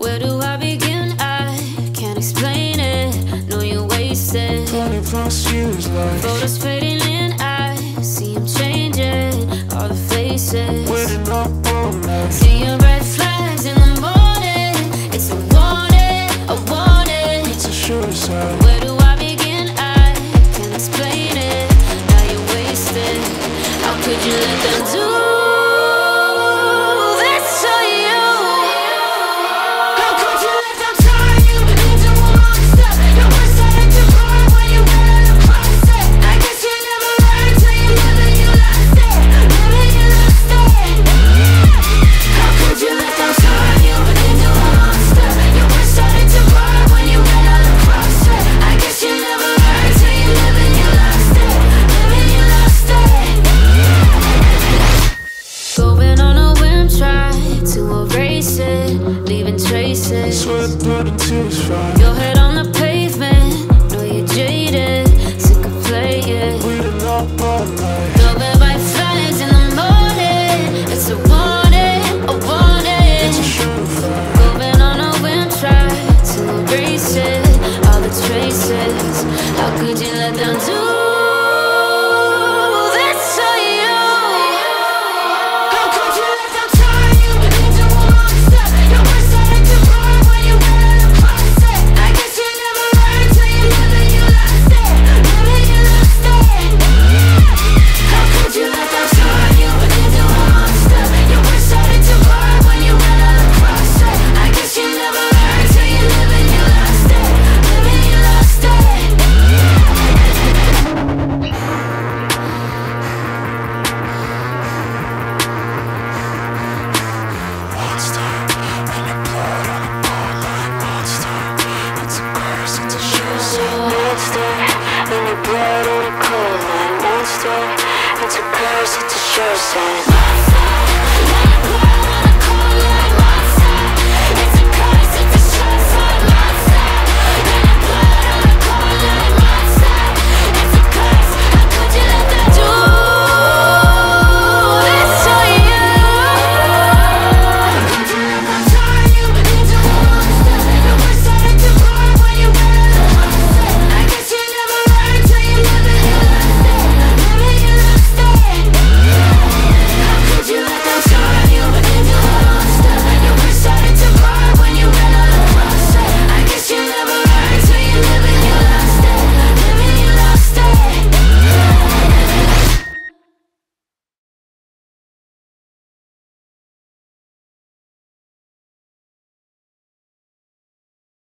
Where do I begin? I can't explain it. No, you're wasted. Coming across you is life. Photos fading in, I see them changing. All the faces. Waiting up all night. See a red flag.